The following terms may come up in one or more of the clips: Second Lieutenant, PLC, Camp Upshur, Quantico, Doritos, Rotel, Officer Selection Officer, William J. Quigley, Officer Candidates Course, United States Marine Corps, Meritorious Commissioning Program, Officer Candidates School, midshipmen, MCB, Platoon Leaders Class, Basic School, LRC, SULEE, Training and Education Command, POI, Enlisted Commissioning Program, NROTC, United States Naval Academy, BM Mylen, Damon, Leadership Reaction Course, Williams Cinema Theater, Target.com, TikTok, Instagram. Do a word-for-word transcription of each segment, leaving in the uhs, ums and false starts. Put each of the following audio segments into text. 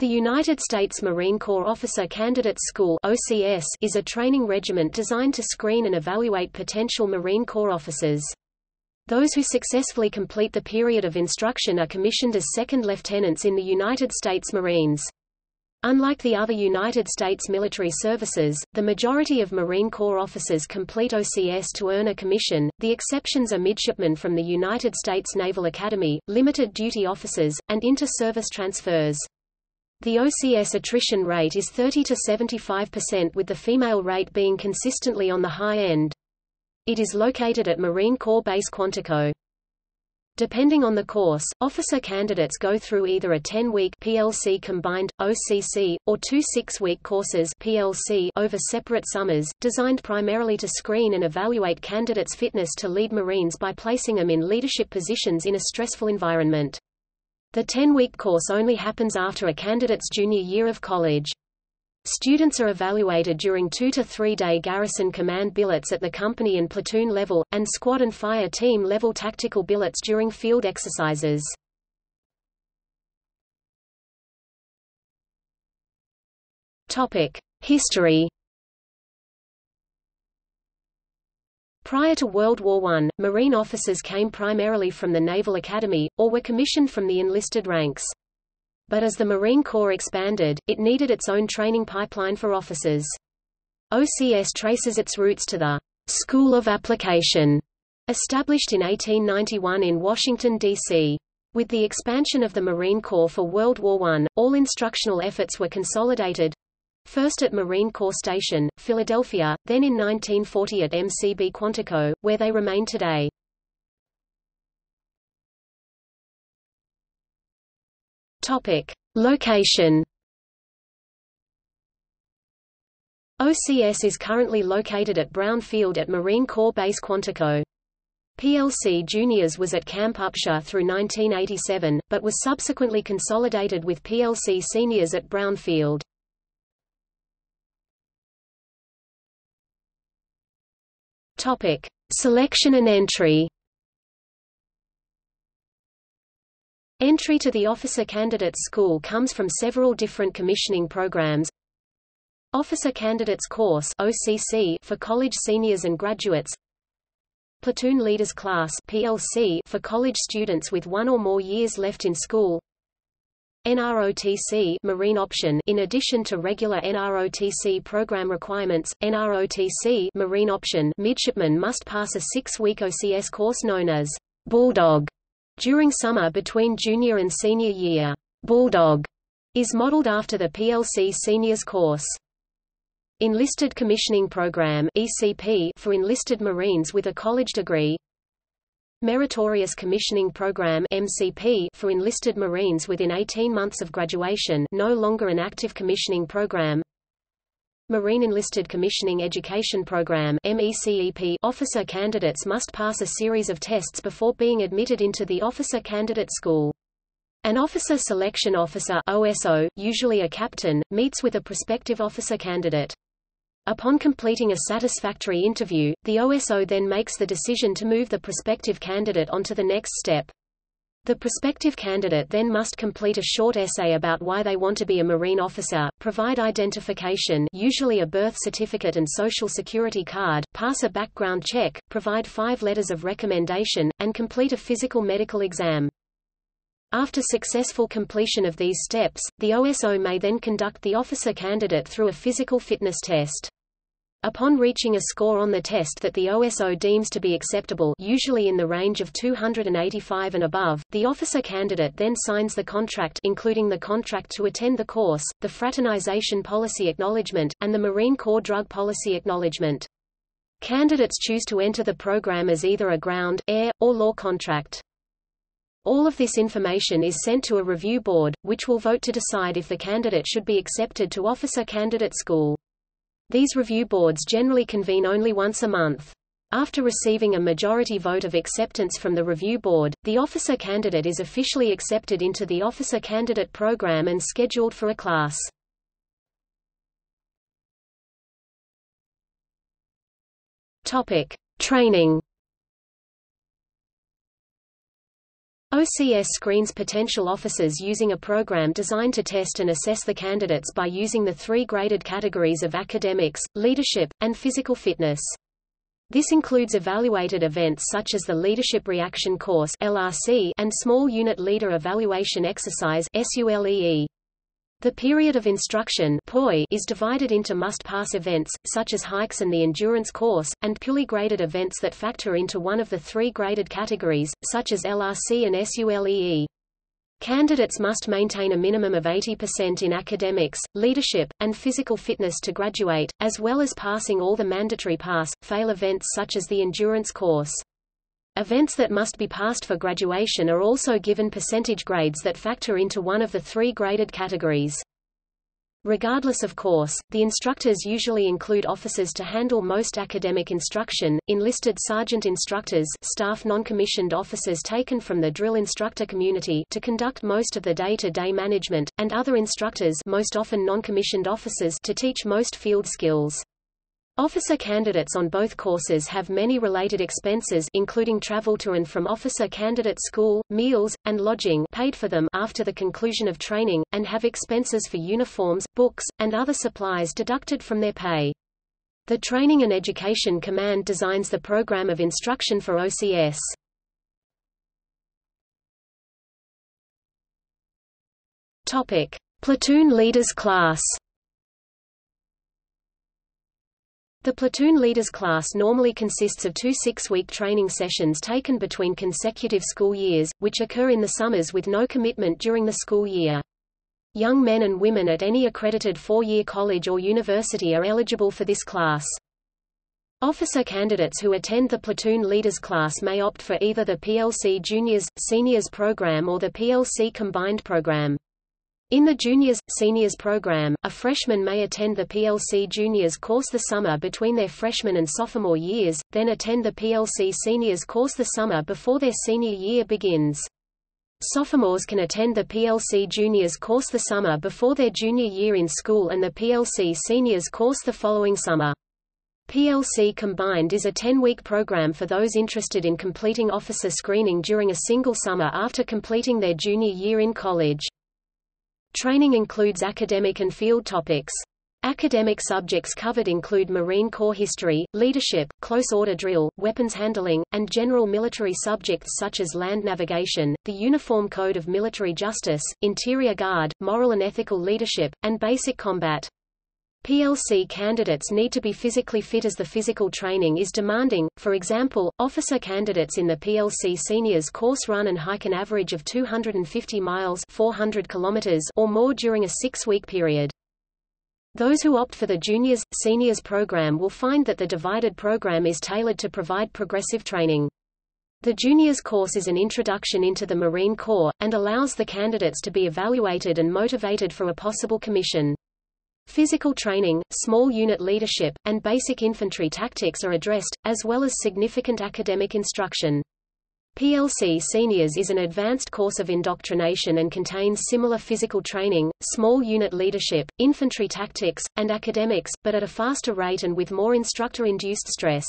The United States Marine Corps Officer Candidates School (O C S) is a training regiment designed to screen and evaluate potential Marine Corps officers. Those who successfully complete the period of instruction are commissioned as second lieutenants in the United States Marines. Unlike the other United States military services, the majority of Marine Corps officers complete O C S to earn a commission. The exceptions are midshipmen from the United States Naval Academy, limited duty officers, and inter-service transfers. The O C S attrition rate is thirty to seventy-five percent, with the female rate being consistently on the high end. It is located at Marine Corps Base Quantico. Depending on the course, officer candidates go through either a ten-week P L C combined, O C C, or two six-week courses P L C over separate summers, designed primarily to screen and evaluate candidates' fitness to lead Marines by placing them in leadership positions in a stressful environment. The ten-week course only happens after a candidate's junior year of college. Students are evaluated during two to three-day garrison command billets at the company and platoon level, and squad and fire team level tactical billets during field exercises. History. Prior to World War One, Marine officers came primarily from the Naval Academy, or were commissioned from the enlisted ranks. But as the Marine Corps expanded, it needed its own training pipeline for officers. O C S traces its roots to the School of Application, established in eighteen ninety-one in Washington, D C With the expansion of the Marine Corps for World War One, all instructional efforts were consolidated. First at Marine Corps Station, Philadelphia, then in nineteen forty at M C B Quantico, where they remain today. Topic: Location. O C S is currently located at Brown Field at Marine Corps Base Quantico. P L C Juniors was at Camp Upshur through nineteen eighty-seven, but was subsequently consolidated with P L C Seniors at Brown Field. Topic: Selection and entry. Entry to the Officer Candidates School comes from several different commissioning programs. Officer Candidates Course (O C C) for college seniors and graduates. Platoon Leaders Class (P L C) for college students with one or more years left in school. N R O T C Marine Option. In addition to regular N R O T C program requirements, N R O T C Marine Option midshipmen must pass a six-week O C S course known as Bulldog during summer between junior and senior year. Bulldog is modeled after the P L C Seniors course. Enlisted Commissioning Program (E C P) for enlisted Marines with a college degree. Meritorious Commissioning Program (M C P) for enlisted Marines within eighteen months of graduation, no longer an active commissioning program. Marine Enlisted Commissioning Education Program (M E C E P) Officer candidates must pass a series of tests before being admitted into the Officer Candidate School. An Officer Selection Officer (O S O), usually a captain, meets with a prospective officer candidate. Upon completing a satisfactory interview, the O S O then makes the decision to move the prospective candidate onto the next step. The prospective candidate then must complete a short essay about why they want to be a Marine officer, provide identification, usually a birth certificate and social security card, pass a background check, provide five letters of recommendation, and complete a physical medical exam. After successful completion of these steps, the O S O may then conduct the officer candidate through a physical fitness test. Upon reaching a score on the test that the O S O deems to be acceptable, usually in the range of two hundred eighty-five and above, the officer candidate then signs the contract, including the contract to attend the course, the Fraternization Policy Acknowledgement, and the Marine Corps Drug Policy Acknowledgement. Candidates choose to enter the program as either a ground, air, or law contract. All of this information is sent to a review board, which will vote to decide if the candidate should be accepted to Officer Candidate School. These review boards generally convene only once a month. After receiving a majority vote of acceptance from the review board, the officer candidate is officially accepted into the officer candidate program and scheduled for a class. Topic: Training. O C S screens potential officers using a program designed to test and assess the candidates by using the three graded categories of academics, leadership, and physical fitness. This includes evaluated events such as the Leadership Reaction Course (L R C) and Small Unit Leader Evaluation Exercise (S U L E E). The period of instruction (P O I) is divided into must-pass events, such as hikes and the endurance course, and purely graded events that factor into one of the three graded categories, such as L R C and S U L E E. Candidates must maintain a minimum of eighty percent in academics, leadership, and physical fitness to graduate, as well as passing all the mandatory pass-fail events such as the endurance course. Events that must be passed for graduation are also given percentage grades that factor into one of the three graded categories. Regardless of course, the instructors usually include officers to handle most academic instruction, enlisted sergeant instructors, staff non-commissioned officers taken from the drill instructor community to conduct most of the day-to-day management, and other instructors, most often non-commissioned officers, to teach most field skills. Officer candidates on both courses have many related expenses including travel to and from officer candidate school, meals, and lodging paid for them after the conclusion of training, and have expenses for uniforms, books, and other supplies deducted from their pay. The Training and Education Command designs the program of instruction for O C S. Topic: Platoon Leaders Class. The Platoon Leaders Class normally consists of two six-week training sessions taken between consecutive school years, which occur in the summers with no commitment during the school year. Young men and women at any accredited four-year college or university are eligible for this class. Officer candidates who attend the Platoon Leaders Class may opt for either the P L C Juniors, Seniors program or the P L C Combined program. In the Juniors, Seniors program, a freshman may attend the P L C Juniors course the summer between their freshman and sophomore years, then attend the P L C Seniors course the summer before their senior year begins. Sophomores can attend the P L C Juniors course the summer before their junior year in school and the P L C Seniors course the following summer. P L C Combined is a ten-week program for those interested in completing officer screening during a single summer after completing their junior year in college. Training includes academic and field topics. Academic subjects covered include Marine Corps history, leadership, close order drill, weapons handling, and general military subjects such as land navigation, the Uniform Code of Military Justice, Interior Guard, moral and ethical leadership, and basic combat. P L C candidates need to be physically fit as the physical training is demanding. For example, officer candidates in the P L C Seniors course run and hike an average of two hundred fifty miles (four hundred kilometers) or more during a six-week period. Those who opt for the Juniors, Seniors program will find that the divided program is tailored to provide progressive training. The Juniors course is an introduction into the Marine Corps, and allows the candidates to be evaluated and motivated for a possible commission. Physical training, small unit leadership, and basic infantry tactics are addressed, as well as significant academic instruction. P L C Seniors is an advanced course of indoctrination and contains similar physical training, small unit leadership, infantry tactics, and academics, but at a faster rate and with more instructor-induced stress.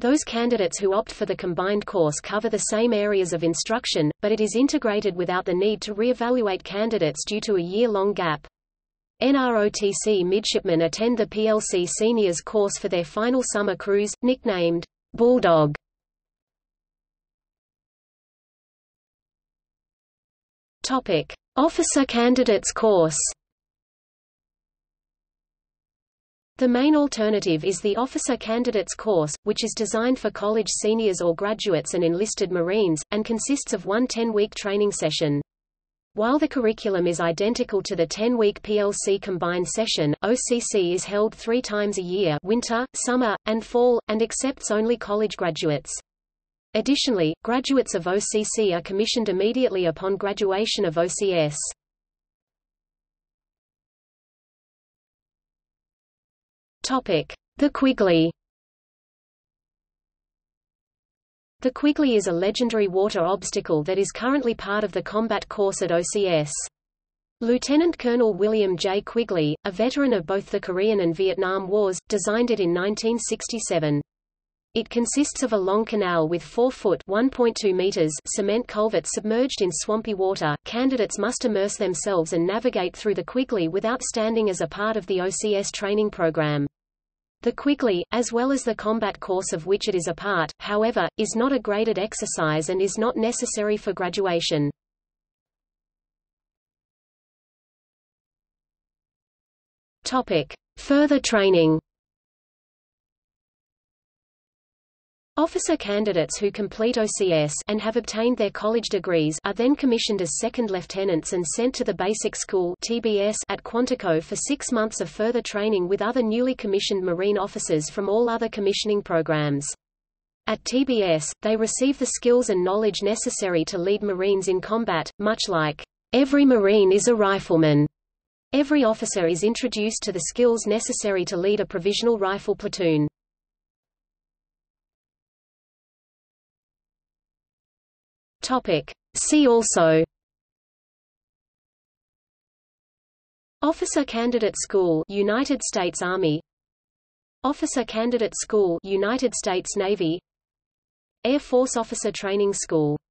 Those candidates who opt for the combined course cover the same areas of instruction, but it is integrated without the need to re-evaluate candidates due to a year-long gap. N R O T C midshipmen attend the P L C Seniors course for their final summer cruise, nicknamed Bulldog. Topic: Officer Candidates Course. The main alternative is the Officer Candidates Course, which is designed for college seniors or graduates and enlisted Marines, and consists of one ten-week training session. While the curriculum is identical to the ten-week P L C Combined session, O C C is held three times a year, winter, summer, and fall, and accepts only college graduates. Additionally, graduates of O C C are commissioned immediately upon graduation of O C S. Topic: The Quigley. The Quigley is a legendary water obstacle that is currently part of the combat course at O C S. Lieutenant Colonel William J. Quigley, a veteran of both the Korean and Vietnam Wars, designed it in nineteen sixty-seven. It consists of a long canal with four foot one point two meters cement culvert submerged in swampy water. Candidates must immerse themselves and navigate through the Quigley without standing as a part of the O C S training program. The Quigley, as well as the combat course of which it is a part, however, is not a graded exercise and is not necessary for graduation. Topic: Further training. Officer candidates who complete O C S and have obtained their college degrees are then commissioned as second lieutenants and sent to the Basic School (T B S) at Quantico for six months of further training with other newly commissioned Marine officers from all other commissioning programs. At T B S, they receive the skills and knowledge necessary to lead Marines in combat, much like, "Every Marine is a rifleman." Every officer is introduced to the skills necessary to lead a provisional rifle platoon. See also: Officer Candidate School, United States Army; Officer Candidate School, United States Navy; Air Force Officer Training School.